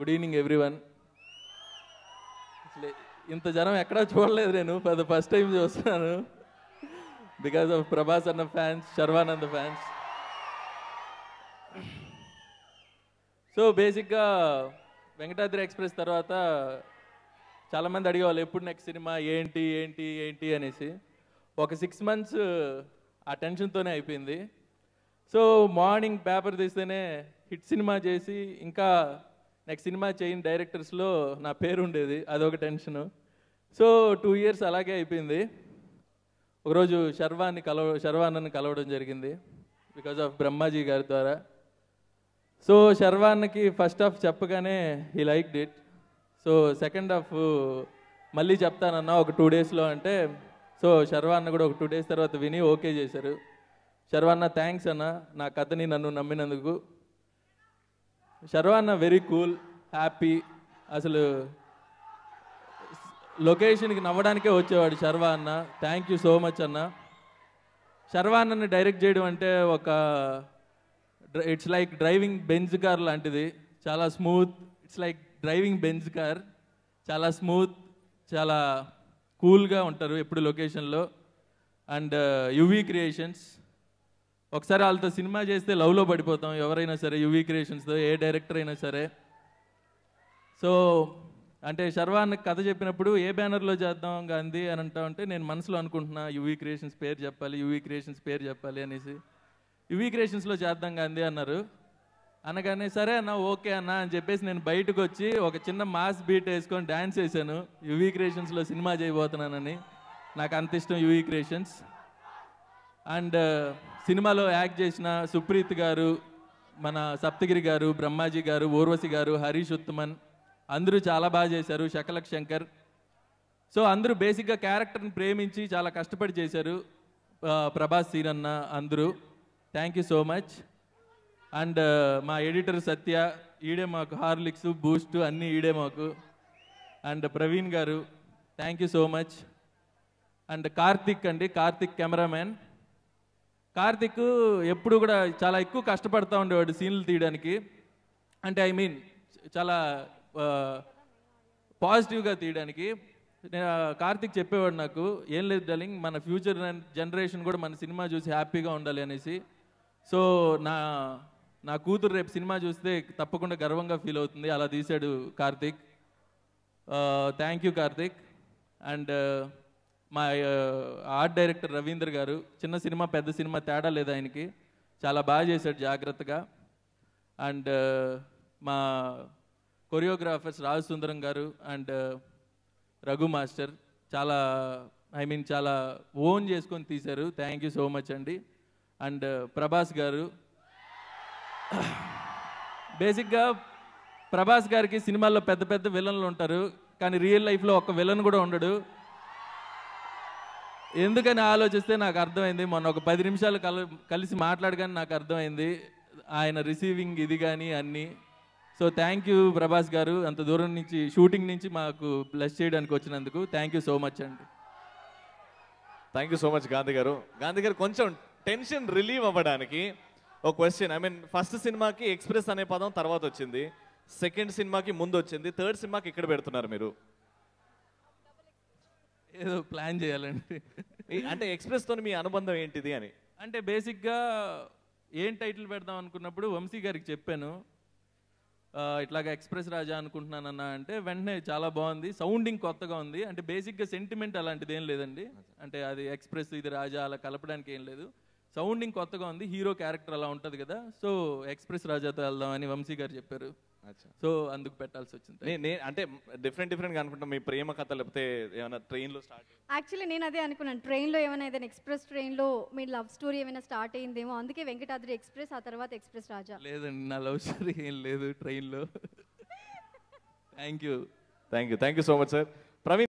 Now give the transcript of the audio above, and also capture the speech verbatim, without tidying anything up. Good evening, everyone. ఇంత జనం ఎక్కడా చూడలేదు నేను ఫర్ ద ఫస్ట్ టైం చూస్తున్నాను బికాస్ ఆఫ్ ప్రభాస్ అన్న ఫ్యాన్స్ శర్వానంద్ ఫ్యాన్స్ సో బేసిక్గా వెంకటాద్రి ఎక్స్ప్రెస్ తర్వాత చాలామంది అడిగేవాళ్ళు ఎప్పుడు నెక్స్ట్ సినిమా ఏంటి ఏంటి ఏంటి అనేసి ఒక సిక్స్ మంత్స్ ఆ టెన్షన్తోనే అయిపోయింది సో మార్నింగ్ పేపర్ తీస్తేనే హిట్ సినిమా చేసి ఇంకా నెక్స్ట్ సినిమా చేయని డైరెక్టర్స్లో నా పేరు ఉండేది అదొక టెన్షను సో టూ ఇయర్స్ అలాగే అయిపోయింది ఒకరోజు శర్వాన్ని కలవ శర్వానందను కలవడం జరిగింది బికాజ్ ఆఫ్ బ్రహ్మాజీ గారి ద్వారా సో శర్వాన్కి ఫస్ట్ హాఫ్ చెప్పగానే he liked it so second half మళ్ళీ చెప్తానన్నా ఒక టూ డేస్లో అంటే సో శర్వాన్న కూడా ఒక టూ డేస్ తర్వాత విని ఓకే చేశారు శర్వాన్న థ్యాంక్స్ అన్న నా కథని నన్ను నమ్మినందుకు శర్వాన్న వెరీ కూల్ హ్యాపీ అసలు లొకేషన్కి నవ్వడానికే వచ్చేవాడు శర్వాన్న థ్యాంక్ యూ సో మచ్ అన్న శర్వాన్నని డైరెక్ట్ చేయడం అంటే ఒక it's like driving Benz car లాంటిది చాలా smooth it's like driving Benz car చాలా స్మూత్ చాలా కూల్గా ఉంటారు ఎప్పుడు లొకేషన్లో అండ్ యూవీ క్రియేషన్స్ ఒకసారి వాళ్ళతో సినిమా చేస్తే లవ్లో పడిపోతాం ఎవరైనా సరే యూవీ క్రియేషన్స్తో ఏ డైరెక్టర్ అయినా సరే సో అంటే శర్వాన్ కథ చెప్పినప్పుడు ఏ బ్యానర్లో చేద్దాం గాంధీ అని అంటా ఉంటే నేను మనసులో అనుకుంటున్నా యూవీ క్రియేషన్స్ పేరు చెప్పాలి యూవీ క్రియేషన్స్ పేరు చెప్పాలి అనేసి యూవీ క్రియేషన్స్లో చేద్దాం గాంధీ అన్నారు అనగానే సరే అన్న ఓకే అన్న అని చెప్పేసి నేను బయటకు వచ్చి ఒక చిన్న మాస్ బీట్ వేసుకొని డ్యాన్స్ వేసాను యూవీ క్రియేషన్స్లో సినిమా చేయబోతున్నానని నాకు అంత ఇష్టం యూవీ క్రియేషన్స్ అండ్ సినిమాలో యాక్ట్ చేసిన సుప్రీత్ గారు మన సప్తగిరి గారు బ్రహ్మాజీ గారు ఊర్వశి గారు హరీష్ ఉత్తమన్ అందరూ చాలా బాగా చేశారు శకలక్షంకర్ సో అందరూ బేసిక్గా క్యారెక్టర్ని ప్రేమించి చాలా కష్టపడి చేశారు ప్రభాస్ సీన్ అన్న అందరూ thank you so much and మా ఎడిటర్ సత్య ఈడే మాకు హార్లిక్స్ బూస్ట్ అన్నీ ఈడే మాకు అండ్ ప్రవీణ్ గారు thank you so much and Karthik అండి కార్తిక్ కెమెరామ్యాన్ కార్తిక్ ఎప్పుడు కూడా చాలా ఎక్కువ కష్టపడుతూ ఉండేవాడు సీన్లు తీయడానికి అంటే ఐ మీన్ చాలా పాజిటివ్గా తీయడానికి నేను కార్తిక్ చెప్పేవాడు నాకు ఏం లేదు డార్లింగ్ మన ఫ్యూచర్ జనరేషన్ కూడా మన సినిమా చూసి హ్యాపీగా ఉండాలి అనేసి సో నా నా కూతురు రేపు సినిమా చూస్తే తప్పకుండా గర్వంగా ఫీల్ అవుతుంది అలా తీశాడు Karthik thank you Karthik and మా ఆర్ట్ డైరెక్టర్ రవీంద్ర గారు చిన్న సినిమా పెద్ద సినిమా తేడా లేదు ఆయనకి చాలా బాగా చేశాడు జాగ్రత్తగా అండ్ మా కొరియోగ్రాఫర్స్ రాజసుందరం గారు అండ్ రఘు మాస్టర్ చాలా ఐ మీన్ చాలా ఓన్ చేసుకొని తీశారు థ్యాంక్ యూ సో మచ్ అండి అండ్ ప్రభాస్ గారు బేసిక్గా ప్రభాస్ గారికి సినిమాల్లో పెద్ద పెద్ద విలన్లు ఉంటారు కానీ రియల్ లైఫ్లో ఒక విలన్ కూడా ఉండడు ఎందుకని ఆలోచిస్తే నాకు అర్థమైంది మొన్న ఒక పది నిమిషాలు కల కలిసి మాట్లాడగానే నాకు అర్థమైంది ఆయన రిసీవింగ్ ఇది కానీ అన్నీ సో థ్యాంక్ యూ ప్రభాస్ గారు అంత దూరం నుంచి షూటింగ్ నుంచి మాకు బ్లెస్ చేయడానికి వచ్చినందుకు థ్యాంక్ యూ సో మచ్ అండి thank you so much Gandhi గారు గాంధీ గారు కొంచెం టెన్షన్ రిలీవ్ అవ్వడానికి ఒక క్వశ్చన్ ఐ మీన్ ఫస్ట్ సినిమాకి ఎక్స్ప్రెస్ అనే పదం తర్వాత వచ్చింది సెకండ్ సినిమాకి ముందు వచ్చింది థర్డ్ సినిమాకి ఇక్కడ పెడుతున్నారు మీరు ఏదో ప్లాన్ చేయాలండి అంటే ఎక్స్ప్రెస్తో మీ అనుబంధం ఏంటిది అని అంటే బేసిక్గా ఏం టైటిల్ పెడదాం అనుకున్నప్పుడు వంశీ గారికి చెప్పాను ఇట్లాగా ఎక్స్ప్రెస్ రాజా అనుకుంటున్నానన్నా అంటే వెంటనే చాలా బాగుంది సౌండింగ్ కొత్తగా ఉంది అంటే బేసిక్గా సెంటిమెంట్ అలాంటిది ఏం లేదండి అంటే అది ఎక్స్ప్రెస్ ఇది రాజా అలా కలపడానికి ఏం లేదు సౌండింగ్ కొత్తగా ఉంది హీరో క్యారెక్టర్ అలా ఉంటుంది కదా సో ఎక్స్ప్రెస్ రాజాతో వెళ్దామని వంశీ గారు చెప్పారు సో అందుకు పెట్టాల్సి వచ్చింది అంటే డిఫరెంట్ డిఫరెంట్ గా అనుకుంటా మీ ప్రేమ కథ లేకపోతే ఏమైనా ట్రైన్ లో స్టార్ట్ యాక్చువల్లీ నేను అదే అనుకున్నాను ట్రైన్ లో ఏమైనా ఏదైనా ఎక్స్ప్రెస్ ట్రైన్ లో మీ లవ్ స్టోరీ ఏమైనా స్టార్ట్ అయిందేమో అందుకే వెంకటాద్రి ఎక్స్ప్రెస్ ఆ తర్వాత ఎక్స్ప్రెస్ రాజా లేదండి నా లవ్ స్టోరీ ఏం లేదు ట్రైన్ లో Thank you. Thank you. Thank you so much, sir. Praveen.